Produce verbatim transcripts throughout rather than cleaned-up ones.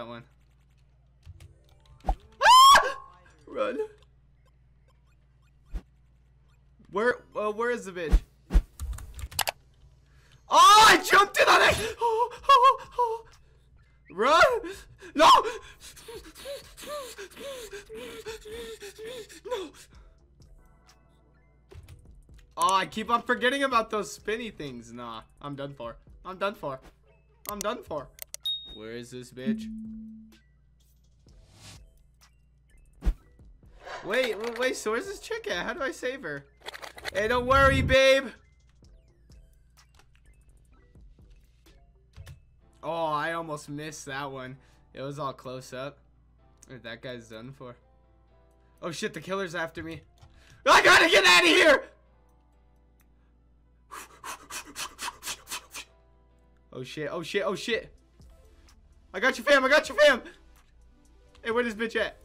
that one. Ah! Run. Where? Uh, where is the bitch? Oh! I jumped in on it. Oh, oh, oh. Run! No! No! Oh, I keep on forgetting about those spinny things. Nah, I'm done for. I'm done for. I'm done for. Where is this bitch? Wait, wait, wait, so where's this chick at? How do I save her? Hey, don't worry, babe. Oh, I almost missed that one. It was all close up. That guy's done for. Oh shit, the killer's after me. I gotta get out of here! Oh shit, oh shit, oh shit. I got you, fam, I got you, fam. Hey, where this bitch at?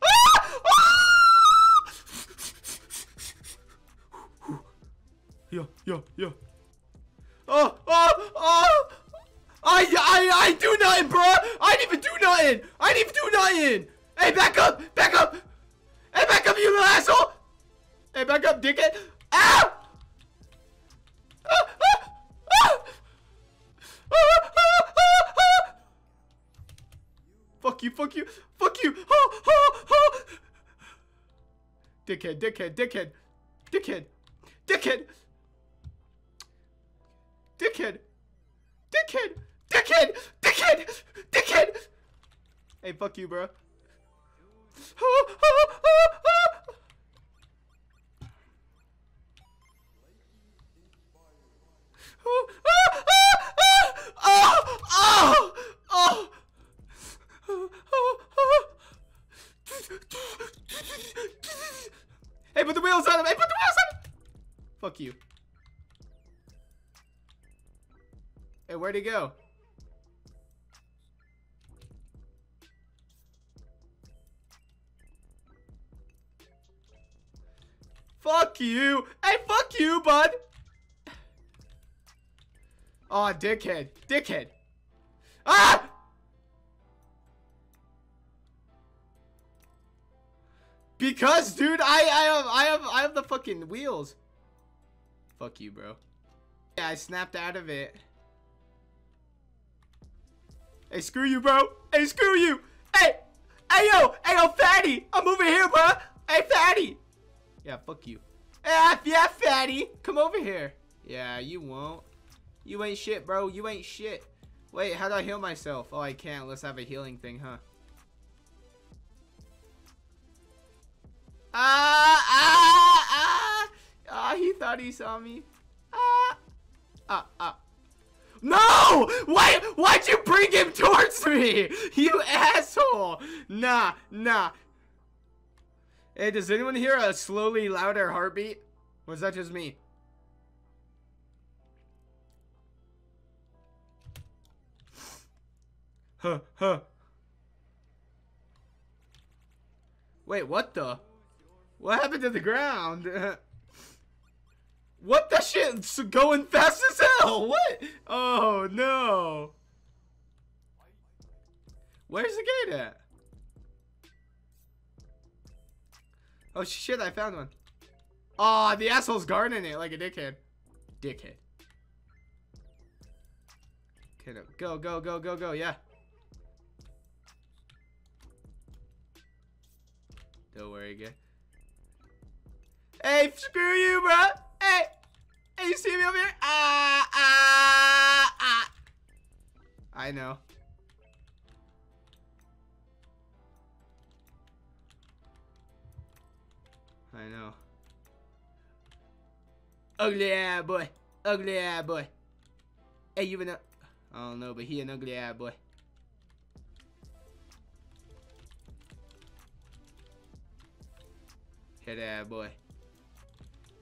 Ah! Ah! Yo, yo, yo. Oh, oh, oh! I, I, I do nothing, bro. I didn't even do nothing. I didn't even do nothing. Hey, back up, back up. Hey, back up, you little asshole. Hey, back up, dickhead. Ow! Ah, ah, ah. Ah, ah, ah, ah. Fuck you, fuck you, fuck you. Oh, oh, oh. Dickhead, dickhead, dickhead, dickhead, dickhead. Dickhead! Dickhead! Dickhead! Dickhead! Dickhead! Hey, fuck you, bro. Oh, oh, oh, oh. Oh, oh, oh, oh, oh, oh, oh, oh, oh. Hey, put the wheels on him! Hey, put the wheels on him! Fuck you. Hey, where'd he go? Fuck you! Hey, fuck you, bud! Aw, oh, dickhead. Dickhead. Ah! Because, dude, I, I have, I have, I have the fucking wheels. Fuck you, bro. Yeah, I snapped out of it. Hey, screw you, bro. Hey, screw you. Hey, hey, yo, hey, yo, fatty. I'm over here, bro. Hey, fatty. Yeah, fuck you. Ah, yeah, fatty. Come over here. Yeah, you won't. You ain't shit, bro. You ain't shit. Wait, how do I heal myself? Oh, I can't unless I have a healing thing, huh? Ah, ah, ah. Ah, he thought he saw me. Ah, ah, ah. No! Why? Why'd you bring him towards me? You asshole! Nah, nah. Hey, does anyone hear a slowly louder heartbeat? Or is that just me? Huh, huh. Wait, what the? What happened to the ground? What the shit's going fast as hell? What? Oh no. Where's the gate at? Oh shit, I found one. Aw, oh, the asshole's guarding it like a dickhead. Dickhead. Okay, no. Go, go, go, go, go, yeah. Don't worry, again. Hey, screw you, bruh! Hey! Hey, you see me over here? Ah, ah, ah. I know. I know. Ugly eye boy. Ugly eye boy. Hey, you been up? I don't know, but he an ugly eye boy. Head eye boy.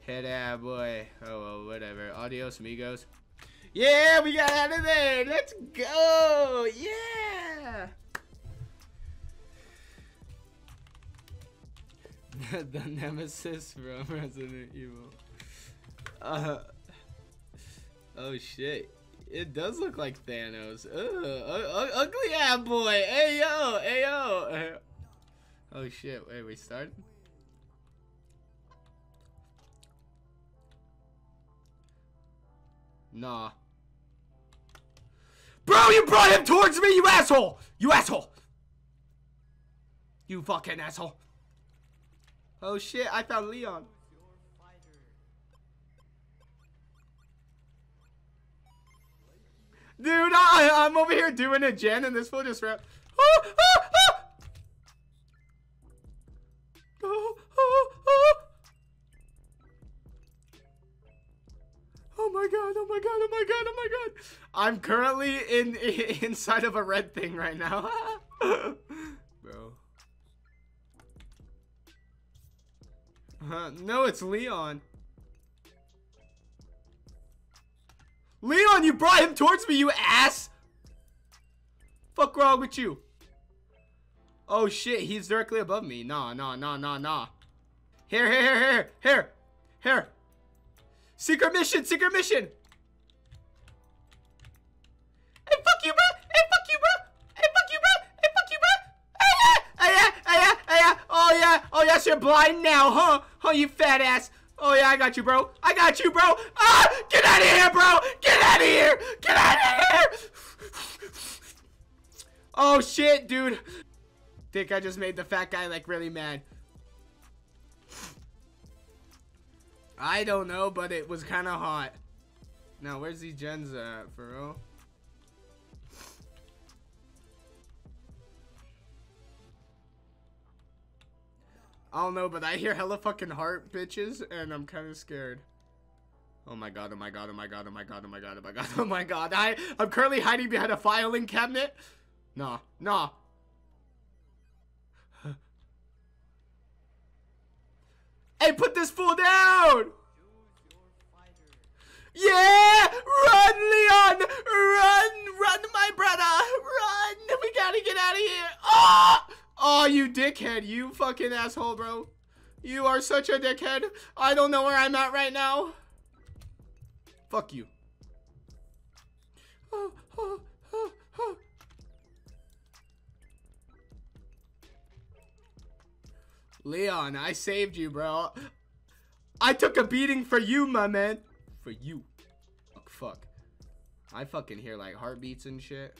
Head out, boy. Oh, well, whatever. Adios, amigos. Yeah, we got out of there. Let's go. Yeah. The Nemesis from Resident Evil. Uh, oh, shit. It does look like Thanos. Ugh, uh, ugly ass boy. Hey yo, hey yo. Oh shit! Wait, we started. Nah. Bro, you brought him towards me, you asshole! You asshole! You fucking asshole! Oh shit! I found Leon. Dude, I, I'm over here doing a gen, and this fool just ran. Oh, oh, oh. Oh, oh, oh. Oh my god! Oh my god! Oh my god! Oh my god! I'm currently in, in inside of a red thing right now, bro. Uh, no, it's Leon. Leon, you brought him towards me, you ass! Fuck wrong with you? Oh shit, he's directly above me. Nah, nah, nah, nah, nah. Here, here, here, here, here, here. Secret mission, secret mission. Hey, fuck you, bro! Hey, fuck you, bro! Hey, fuck you, bro! Hey, fuck you, bro! Hey, yeah, hey, yeah, hey, yeah, hey, yeah. Oh yeah, oh yes, you're blind now, huh? Oh, you fat ass. Oh yeah, I got you, bro. I got you, bro. Ah, get out of here, bro. Get out of here. Get out of here. Oh shit, dude. Think I just made the fat guy like really mad. I don't know, but it was kind of hot. Now, where's the Genza at, for real? I don't know, but I hear hella fucking heart bitches, and I'm kind of scared. Oh my god! Oh my god! Oh my god! Oh my god! Oh my god! Oh my god! Oh my god! I I'm currently hiding behind a filing cabinet. Nah, nah. Hey, put this fool down! Yeah! Run, Leon! Run! Run, my brother! Run! We gotta get out of here! Oh! Oh, you dickhead, you fucking asshole, bro. You are such a dickhead. I don't know where I'm at right now. Fuck you. Oh, oh, oh, oh. Leon, I saved you, bro. I took a beating for you, my man. For you. Fuck, fuck. I fucking hear, like, heartbeats and shit.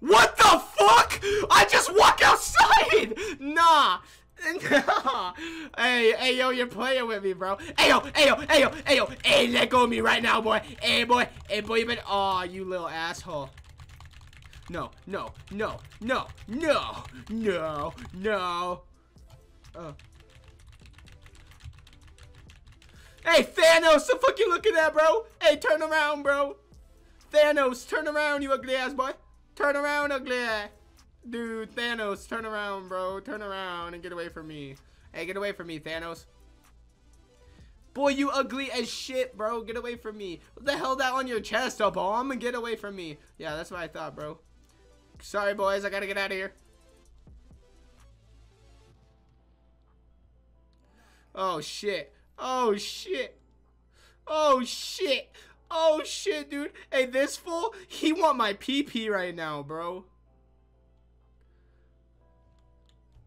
What the fuck? I just walk outside. Nah. Nah. Hey, hey, yo, you're playing with me, bro. Hey, yo, hey, yo, hey, yo, hey, yo. Hey, let go of me right now, boy. Hey, boy. Hey, boy, you been... Aw, you little asshole. No, no, no, no, no, no, no. Oh. Hey, Thanos, the fuck you looking at, bro? Hey, turn around, bro. Thanos, turn around, you ugly ass boy. Turn around, ugly ass. Dude, Thanos, turn around, bro. Turn around and get away from me. Hey, get away from me, Thanos. Boy, you ugly as shit, bro. Get away from me. What the hell that on your chest, a bomb? Get away from me. Yeah, that's what I thought, bro. Sorry, boys. I gotta get out of here. Oh, shit. Oh, shit. Oh, shit. Oh, shit, dude. Hey, this fool, he want my pee-pee right now, bro.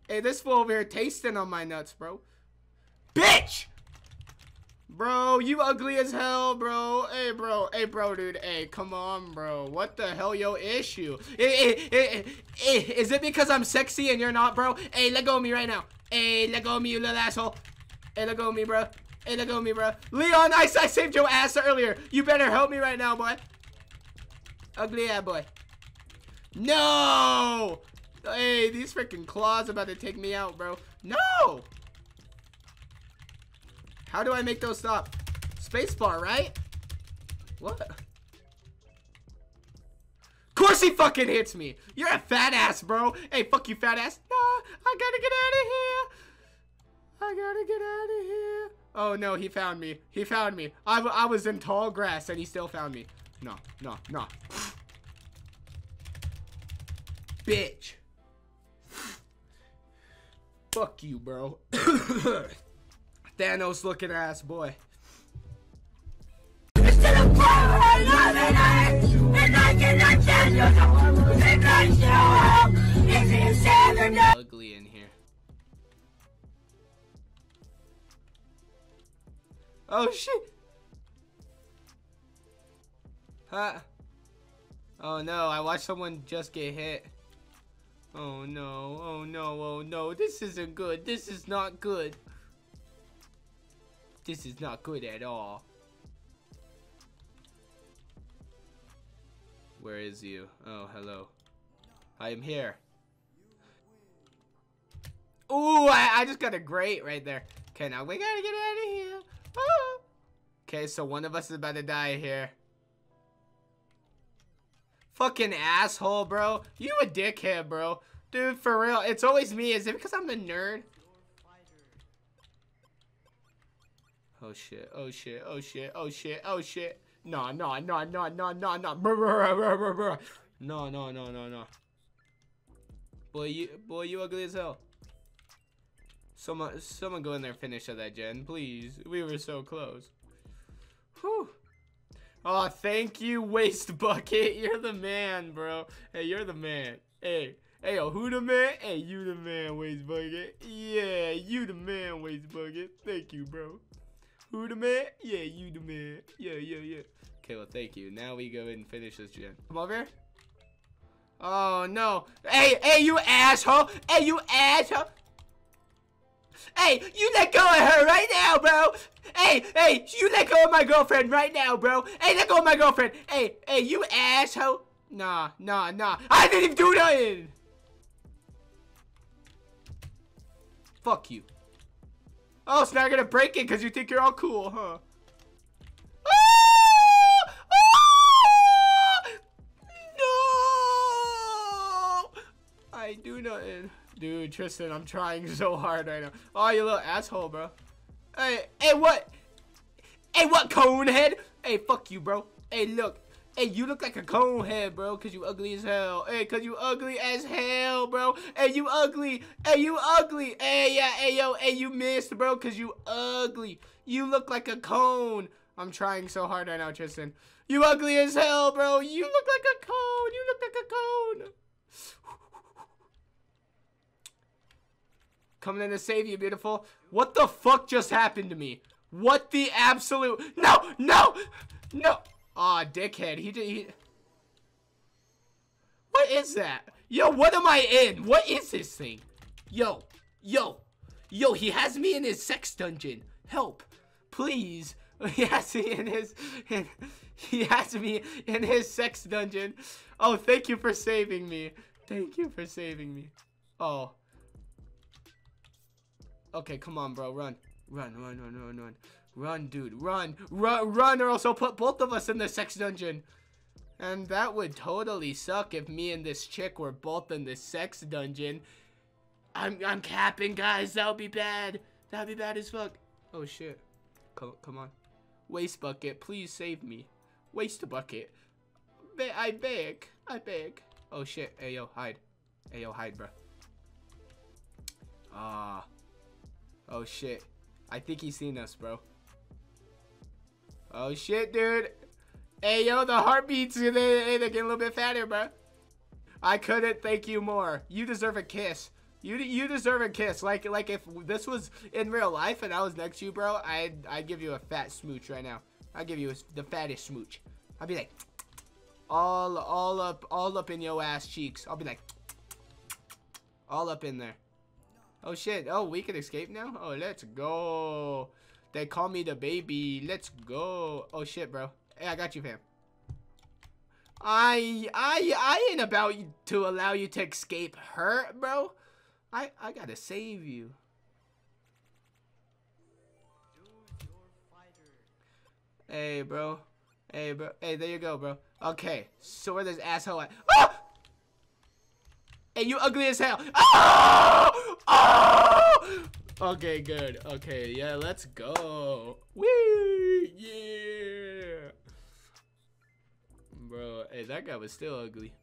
Hey, this fool over here tasting on my nuts, bro. Bitch! Bro, you ugly as hell, bro. Hey, bro. Hey, bro, dude. Hey, come on, bro. What the hell, yo, issue? Hey, hey, hey, hey, is it because I'm sexy and you're not, bro? Hey, let go of me right now. Hey, let go of me, you little asshole. Hey, let go of me, bro. Hey, let go of me, bro. Leon, I, I saved your ass earlier. You better help me right now, boy. Ugly ass boy. No! Hey, these freaking claws about to take me out, bro. No! How do I make those stop? Spacebar, right? What? Of course he fucking hits me. You're a fat ass, bro. Hey, fuck you, fat ass. Nah, I gotta get out of here. I gotta get out of here. Oh no, he found me. He found me. I, w I was in tall grass and he still found me. No, no, no. Bitch. Fuck you, bro. Thanos looking ass boy. Oh shit! Huh? Oh no, I watched someone just get hit. Oh no, oh no, oh no, this isn't good, this is not good. This is not good at all. Where is you? Oh, hello. I am here. Ooh, I, I just got a grate right there. Okay, now we gotta get out of here. Oh. Okay, so one of us is about to die here. Fucking asshole, bro. You a dickhead, bro. Dude, for real. It's always me. Is it because I'm the nerd? Oh shit, oh shit, oh shit, oh shit, oh shit. No, no, no, no, no, no, no. No, no, no, no, no. Boy, you boy, you ugly as hell. Someone someone go in there and finish up that gen, please. We were so close. Whew. Oh, thank you, Waste Bucket. You're the man, bro. Hey, you're the man. Hey. Hey, yo, who the man? Hey, you the man, Waste Bucket. Yeah, you the man, Waste Bucket. Thank you, bro. Who the man? Yeah, you the man. Yeah, yeah, yeah. Okay, well, thank you. Now we go and finish this gen. Come over here. Oh, no. Hey, hey, you asshole. Hey, you asshole. Hey, you let go of her right now, bro. Hey, hey, you let go of my girlfriend right now, bro. Hey, let go of my girlfriend. Hey, hey, you asshole. Nah, nah, nah. I didn't even do nothing. Fuck you. Oh, so now you're gonna break it because you think you're all cool, huh? No! I do nothing. Dude, Tristan, I'm trying so hard right now. Oh, you little asshole, bro. Hey, hey, what? Hey, what, cone head? Hey, fuck you, bro. Hey, look. Hey, you look like a cone head, bro, because you ugly as hell. Hey, because you ugly as hell, bro. Hey, you ugly. Hey, you ugly. Hey, yeah, hey, yo. Hey, you missed, bro, because you ugly. You look like a cone. I'm trying so hard right now, Tristan. You ugly as hell, bro. You look like a cone. You look like a cone. Coming in to save you, beautiful. What the fuck just happened to me? What the absolute... No, no, no. Aw, oh, dickhead. He did... He... What is that? Yo, what am I in? What is this thing? Yo, yo, yo, he has me in his sex dungeon. Help, please. He has me in his... In, he has me in his sex dungeon. Oh, thank you for saving me. Thank you for saving me. Oh. Okay, come on, bro. Run. Run, run, run, run, run. Run, dude. Run. Run, run, or else I'll put both of us in the sex dungeon. And that would totally suck if me and this chick were both in the sex dungeon. I'm I'm capping, guys. That would be bad. That would be bad as fuck. Oh, shit. Come, come on. Waste Bucket, please save me. Waste a Bucket. I beg. I beg. Oh, shit. Hey, yo, hide. Hey, yo, hide, bro. Ah. Uh. Oh shit, I think he's seen us, bro. Oh shit, dude. Hey yo, the heartbeats, they, they're getting a little bit fatter, bro. I couldn't thank you more. You deserve a kiss. You you deserve a kiss. Like like if this was in real life and I was next to you, bro, I'd, I'd give you a fat smooch right now. I'd give you a, the fattest smooch. I'd be like, all, all, up, all up in your ass cheeks. I'll be like, all up in there. Oh shit, oh we can escape now? Oh let's go. They call me the baby, let's go. Oh shit bro, hey I got you fam. I, I, I ain't about to allow you to escape her bro. I, I gotta save you. Hey bro, hey bro, hey there you go bro. Okay, so where this asshole at? Ah! Hey, you ugly as hell. Oh! Oh! Okay, good. Okay, yeah, let's go. Woo! Yeah! Bro, hey, that guy was still ugly.